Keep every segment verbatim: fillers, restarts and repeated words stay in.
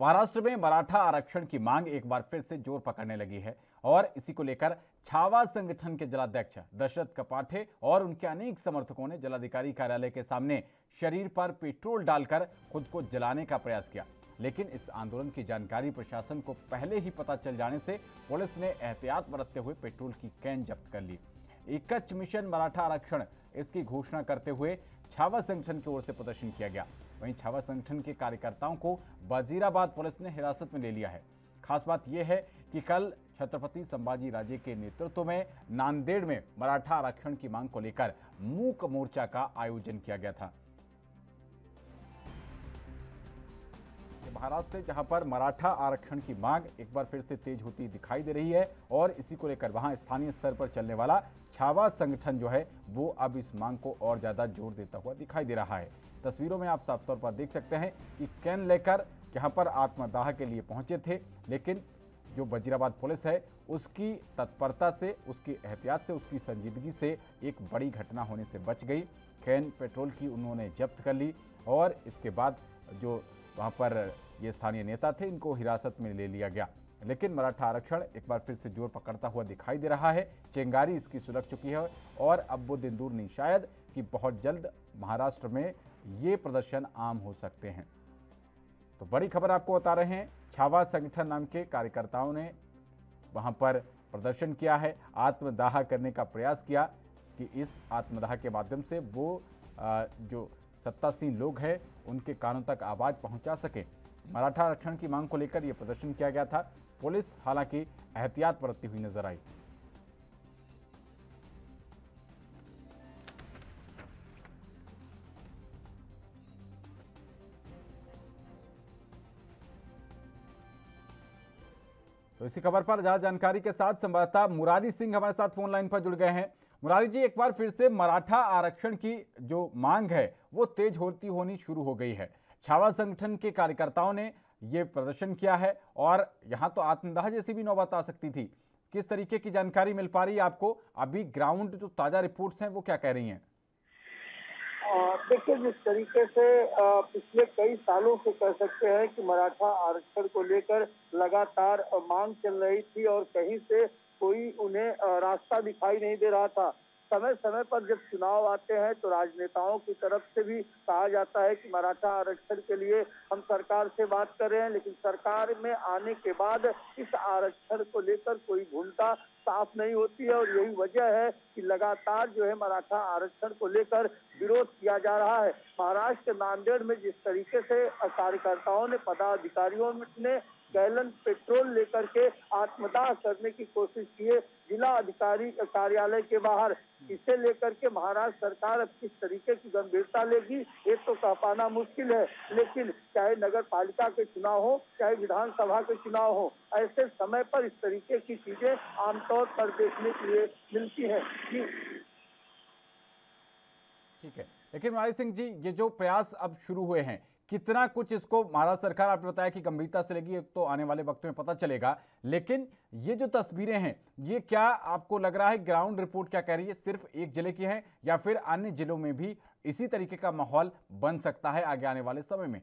महाराष्ट्र में मराठा आरक्षण की मांग एक बार फिर से जोर पकड़ने लगी है और इसी को लेकर छावा संगठन के जिलाध्यक्ष दशरथ कपाठे और उनके अनेक समर्थकों ने जिलाधिकारी कार्यालय के सामने शरीर पर पेट्रोल डालकर खुद को जलाने का प्रयास किया, लेकिन इस आंदोलन की जानकारी प्रशासन को पहले ही पता चल जाने से पुलिस ने एहतियात बरतते हुए पेट्रोल की कैन जब्त कर ली। एकच मिशन मराठा आरक्षण, इसकी घोषणा करते हुए छावा संगठन की ओर से प्रदर्शन किया गया। वहीं छावा संगठन के कार्यकर्ताओं को वजीराबाद पुलिस ने हिरासत में ले लिया है। खास बात यह है कि कल छत्रपति संभाजी राजे के नेतृत्व में नांदेड़ में मराठा आरक्षण की मांग को लेकर मूक मोर्चा का आयोजन किया गया था। महाराष्ट्र से जहां पर मराठा आरक्षण की मांग एक बार फिर से तेज होती दिखाई दे रही है और इसी को लेकर वहां स्थानीय स्तर पर चलने वाला छावा संगठन जो है वो अब इस मांग को और ज्यादा जोर देता हुआ दिखाई दे रहा है। तस्वीरों में आप साफ तौर पर देख सकते हैं कि कैन लेकर यहां पर आत्मदाह के लिए पहुंचे थे, लेकिन जो वजीराबाद पुलिस है उसकी तत्परता से, उसकी एहतियात से, उसकी संजीदगी से एक बड़ी घटना होने से बच गई। कैन पेट्रोल की उन्होंने जब्त कर ली और इसके बाद जो वहाँ पर ये स्थानीय नेता थे इनको हिरासत में ले लिया गया। लेकिन मराठा आरक्षण एक बार फिर से जोर पकड़ता हुआ दिखाई दे रहा है, चिंगारी इसकी सुलग चुकी है और अब वो दिन दूर नहीं शायद कि बहुत जल्द महाराष्ट्र में ये प्रदर्शन आम हो सकते हैं। तो बड़ी खबर आपको बता रहे हैं, छावा संगठन नाम के कार्यकर्ताओं ने वहाँ पर प्रदर्शन किया है, आत्मदाह करने का प्रयास किया कि इस आत्मदाह के माध्यम से वो जो सत्तासीन लोग हैं उनके कानों तक आवाज पहुंचा सके। मराठा आरक्षण की मांग को लेकर यह प्रदर्शन किया गया था। पुलिस हालांकि एहतियात बरतती हुई नजर आई। तो इसी खबर पर ज्यादा जानकारी के साथ संवाददाता मुरारी सिंह हमारे साथ फोन लाइन पर जुड़ गए हैं। मुरारी जी, एक बार फिर से मराठा आरक्षण की जो मांग है वो तेज होती होनी शुरू हो गई है। छावा संगठन के कार्यकर्ताओं ने ये प्रदर्शन किया है और यहाँ तो आत्मदाह जैसी भी नौबत आ सकती थी। किस तरीके की जानकारी मिल पा रही है आपको? अभी ग्राउंड जो ताजा रिपोर्ट्स हैं वो क्या कह रही हैं? देखिए, जिस तरीके से पिछले कई सालों से कह सकते हैं कि मराठा आरक्षण को लेकर लगातार मांग चल रही थी और कहीं से कोई उन्हें रास्ता दिखाई नहीं दे रहा था। समय समय पर जब चुनाव आते हैं तो राजनेताओं की तरफ से भी कहा जाता है कि मराठा आरक्षण के लिए हम सरकार से बात कर रहे हैं, लेकिन सरकार में आने के बाद इस आरक्षण को लेकर कोई भूमिका साफ नहीं होती है और यही वजह है कि लगातार जो है मराठा आरक्षण को लेकर विरोध किया जा रहा है। महाराष्ट्र के नांदेड़ में जिस तरीके से कार्यकर्ताओं ने, पदाधिकारियों ने गैलन पेट्रोल लेकर के आत्मदाह करने की कोशिश की है जिला अधिकारी कार्यालय के बाहर, इसे लेकर के महाराष्ट्र सरकार अब किस तरीके की गंभीरता लेगी ये तो कह पाना मुश्किल है, लेकिन चाहे नगर पालिका के चुनाव हो, चाहे विधानसभा के चुनाव हो, ऐसे समय पर इस तरीके की चीजें आमतौर पर देखने के लिए मिलती है। ठीक है, लेकिन मुरारी सिंह जी, ये जो प्रयास अब शुरू हुए हैं कितना कुछ इसको महाराष्ट्र सरकार, आपने बताया कि गंभीरता से लेगी, तो आने वाले वक्त में पता चलेगा, लेकिन ये जो तस्वीरें हैं ये क्या आपको लग रहा है, ग्राउंड रिपोर्ट क्या कह रही है, सिर्फ एक जिले की है या फिर अन्य जिलों में भी इसी तरीके का माहौल बन सकता है आगे आने वाले समय में?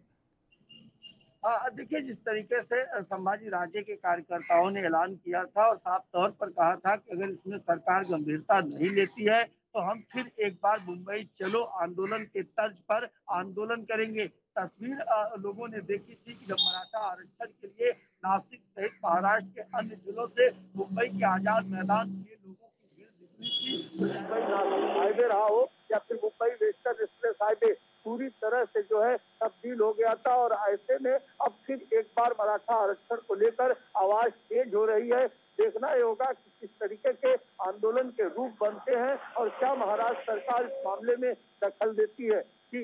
देखिए, जिस तरीके से संभाजी राजे के कार्यकर्ताओं ने ऐलान किया था और साफ तौर पर कहा था कि अगर इसमें सरकार गंभीरता नहीं लेती है तो हम फिर एक बार मुंबई चलो आंदोलन के तर्ज पर आंदोलन करेंगे। तस्वीर लोगों ने देखी थी कि जब मराठा आरक्षण के लिए नासिक सहित महाराष्ट्र के अन्य जिलों से मुंबई के आजाद मैदान में लोगों की भीड़ दिखनी थी। मुंबई नासिक हाईवे रहा हो या फिर मुंबई वेस्टर्न एक्सप्रेस हाईवे पूरी तरह से जो है तब्दील हो गया था और ऐसे में अब फिर एक बार मराठा आरक्षण को लेकर आवाज तेज हो रही है। देखना ये होगा कि किस तरीके के आंदोलन के रूप बनते हैं और क्या महाराष्ट्र सरकार इस मामले में दखल देती है। जी,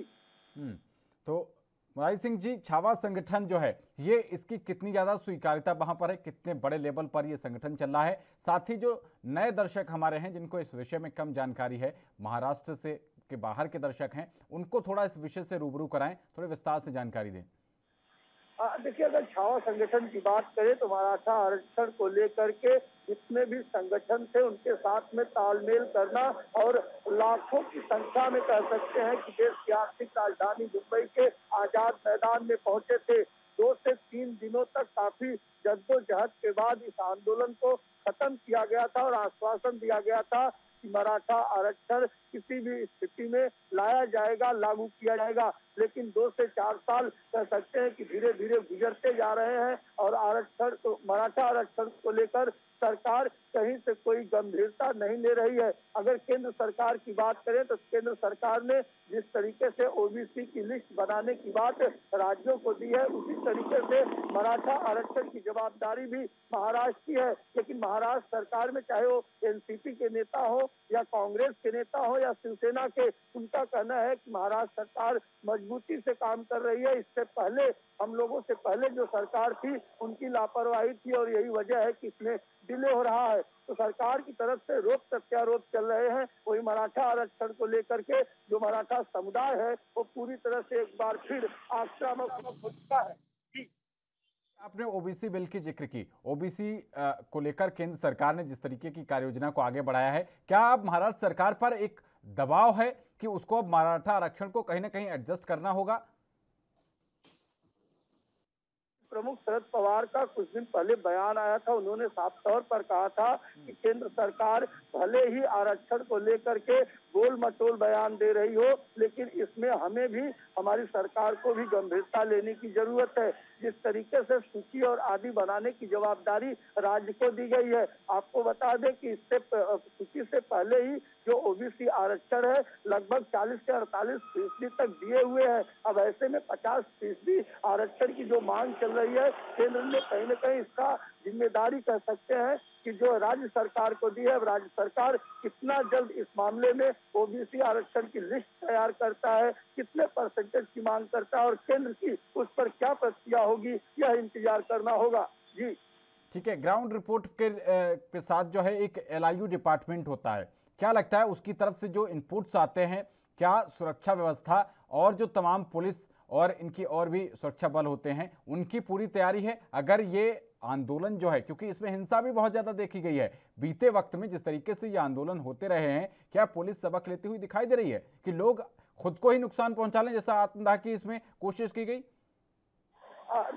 तो मुरारी सिंह जी, छावा संगठन जो है ये, इसकी कितनी ज़्यादा स्वीकार्यता वहाँ पर है, कितने बड़े लेवल पर ये संगठन चल रहा है? साथ ही जो नए दर्शक हमारे हैं जिनको इस विषय में कम जानकारी है, महाराष्ट्र से के बाहर के दर्शक हैं, उनको थोड़ा इस विषय से रूबरू कराएं, थोड़े विस्तार से जानकारी दें। देखिए, अगर छावा संगठन की बात करें तो मराठा आरक्षण को लेकर के जितने भी संगठन थे उनके साथ में तालमेल करना और लाखों की संख्या में कह सकते हैं कि देश की आर्थिक राजधानी मुंबई के आजाद मैदान में पहुंचे थे। दो से तीन तीन दिनों तक काफी जद्दोजहद के बाद इस आंदोलन को खत्म किया गया था और आश्वासन दिया गया था कि मराठा आरक्षण किसी भी स्थिति में लाया जाएगा, लागू किया जाएगा। लेकिन दो से चार साल कह सकते हैं कि धीरे धीरे गुजरते जा रहे हैं और आरक्षण तो, मराठा आरक्षण को लेकर सरकार कहीं से कोई गंभीरता नहीं ले रही है। अगर केंद्र सरकार की बात करें तो केंद्र सरकार ने जिस तरीके से ओबीसी की लिस्ट बनाने की बात राज्यों को दी है, उसी तरीके से मराठा आरक्षण की जवाबदारी भी महाराष्ट्र की है। लेकिन महाराष्ट्र सरकार में चाहे वो एनसीपी के नेता हो या कांग्रेस के नेता हो या शिवसेना के, उनका कहना है कि महाराष्ट्र सरकार मजबूती से काम कर रही है। इससे पहले हम लोगों से पहले जो सरकार थी उनकी लापरवाही थी और यही वजह है कि इसमें डिले हो रहा है। तो सरकार की तरफ से रोप प्रत्यारोप चल रहे हैं। वही मराठा आरक्षण को लेकर के जो मराठा समुदाय है वो पूरी तरह से एक बार फिर आक्रामक हो चुका है। आपने ओबीसी बिल की जिक्र की, ओबीसी को लेकर केंद्र सरकार ने जिस तरीके की कार्य योजना को आगे बढ़ाया है, क्या अब महाराष्ट्र सरकार पर एक दबाव है कि उसको अब मराठा आरक्षण को कहीं ना कहीं एडजस्ट करना होगा? प्रमुख शरद पवार का कुछ दिन पहले बयान आया था, उन्होंने साफ तौर पर कहा था कि केंद्र सरकार भले ही आरक्षण को लेकर के गोल मटोल बयान दे रही हो, लेकिन इसमें हमें भी, हमारी सरकार को भी गंभीरता लेने की जरूरत है। जिस तरीके से सूची और आदि बनाने की जवाबदारी राज्य को दी गई है, आपको बता दें कि इससे सूची से पहले ही जो ओबीसी आरक्षण है लगभग चालीस से अड़तालीस फीसदी तक दिए हुए हैं। अब ऐसे में पचास फीसदी आरक्षण की जो मांग चल रही है, केंद्र ने कहीं न कहीं इसका जिम्मेदारी कह सकते हैं कि जो राज्य सरकार को दी है। अब राज्य सरकार कितना जल्द इस मामले में ओबीसी आरक्षण की लिस्ट तैयार करता है, कितने परसेंटेज की मांग करता है और केंद्र की उस पर क्या प्रतिक्रिया होगी, यह इंतजार करना होगा। जी ठीक है। ग्राउंड रिपोर्ट के, के साथ जो है एक एलआईयू डिपार्टमेंट होता है, क्या लगता है उसकी तरफ से जो इनपुट्स आते हैं, क्या सुरक्षा व्यवस्था और जो तमाम पुलिस और इनकी और भी सुरक्षा बल होते हैं उनकी पूरी तैयारी है? अगर ये आंदोलन जो है, क्योंकि इसमें हिंसा भी बहुत ज्यादा देखी गई है बीते वक्त में, जिस तरीके से ये आंदोलन होते रहे हैं, क्या पुलिस सबक लेती हुई दिखाई दे रही है कि लोग खुद को ही नुकसान पहुंचा लें जैसा आत्मदाह की इसमें कोशिश की गई?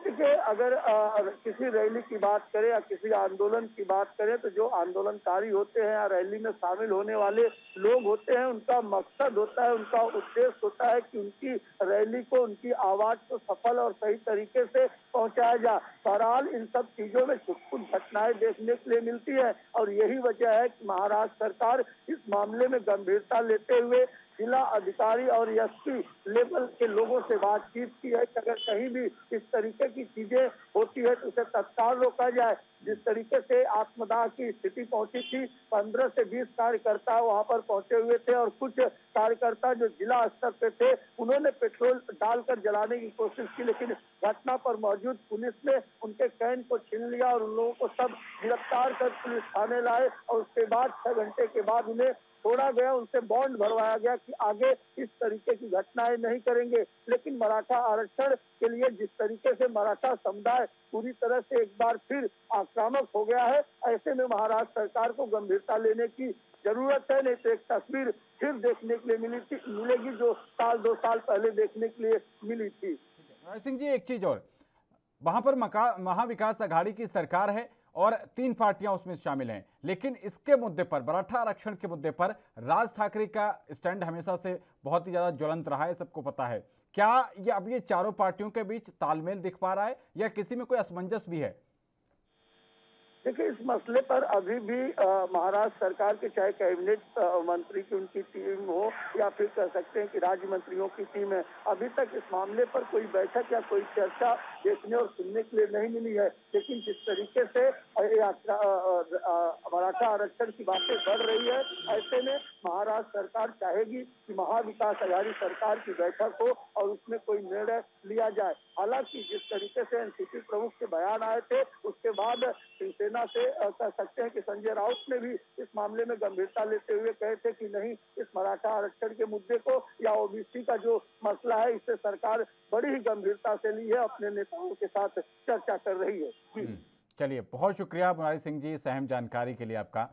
देखिए, अगर आ, किसी रैली की बात करें या किसी आंदोलन की बात करें तो जो आंदोलनकारी होते हैं या रैली में शामिल होने वाले लोग होते हैं, उनका मकसद होता है, उनका उद्देश्य होता है कि उनकी रैली को, उनकी आवाज को सफल और सही तरीके से पहुंचाया जाए। बहरहाल इन सब चीजों में छुटपुट घटनाएं देखने के लिए मिलती है और यही वजह है कि महाराष्ट्र सरकार इस मामले में गंभीरता लेते हुए जिला अधिकारी और एसपी लेवल के लोगों से बातचीत की है कि अगर कहीं भी इस तरीके की चीजें होती है तो उसे तत्काल रोका जाए। जिस तरीके से आत्मदाह की स्थिति पहुंची थी, पंद्रह से बीस कार्यकर्ता वहां पर पहुंचे हुए थे और कुछ कार्यकर्ता जो जिला स्तर पे थे उन्होंने पेट्रोल डालकर जलाने की कोशिश की, लेकिन घटना पर मौजूद पुलिस ने उनके कैन को छीन लिया और उन लोगों को सब गिरफ्तार कर पुलिस थाने लाए और उसके बाद छह घंटे के बाद उन्हें छोड़ा गया, उनसे बॉन्ड भरवाया गया कि आगे इस तरीके की घटनाएं नहीं करेंगे। लेकिन मराठा आरक्षण के लिए जिस तरीके से मराठा समुदाय पूरी तरह से एक बार फिर आक्रामक हो गया है, ऐसे में महाराष्ट्र सरकार को गंभीरता लेने की जरूरत है। नहीं तो एक तस्वीर फिर देखने के लिए मिली थी, मिलेगी जो साल दो साल पहले देखने के लिए मिली थी। सिंह जी, एक चीज और, वहाँ पर महाविकास आघाड़ी की सरकार है और तीन पार्टियां उसमें शामिल हैं, लेकिन इसके मुद्दे पर, मराठा आरक्षण के मुद्दे पर राज ठाकरे का स्टैंड हमेशा से बहुत ही ज़्यादा ज्वलंत रहा है, सबको पता है। क्या ये अब ये चारों पार्टियों के बीच तालमेल दिख पा रहा है या किसी में कोई असमंजस भी है? देखिए, इस मसले पर अभी भी महाराष्ट्र सरकार के चाहे कैबिनेट मंत्री की उनकी टीम हो या फिर कह सकते हैं कि राज्य मंत्रियों की टीम है, अभी तक इस मामले पर कोई बैठक या कोई चर्चा देखने और सुनने के लिए नहीं मिली है। लेकिन जिस तरीके से मराठा आरक्षण की बातें बढ़ रही है, ऐसे में महाराष्ट्र सरकार चाहेगी कि महाविकास आघाड़ी सरकार की बैठक हो और उसमें कोई निर्णय लिया जाए। हालांकि जिस तरीके से एनसीपी प्रमुख के बयान आए थे, उसके बाद शिवसेना से कह सकते हैं कि संजय राउत ने भी इस मामले में गंभीरता लेते हुए कहे थे कि नहीं, इस मराठा आरक्षण के मुद्दे को या ओबीसी का जो मसला है, इसे सरकार बड़ी ही गंभीरता से ली है, अपने नेताओं के साथ चर्चा कर रही है। चलिए, बहुत शुक्रिया मुरारी सिंह जी, सहम जानकारी के लिए आपका।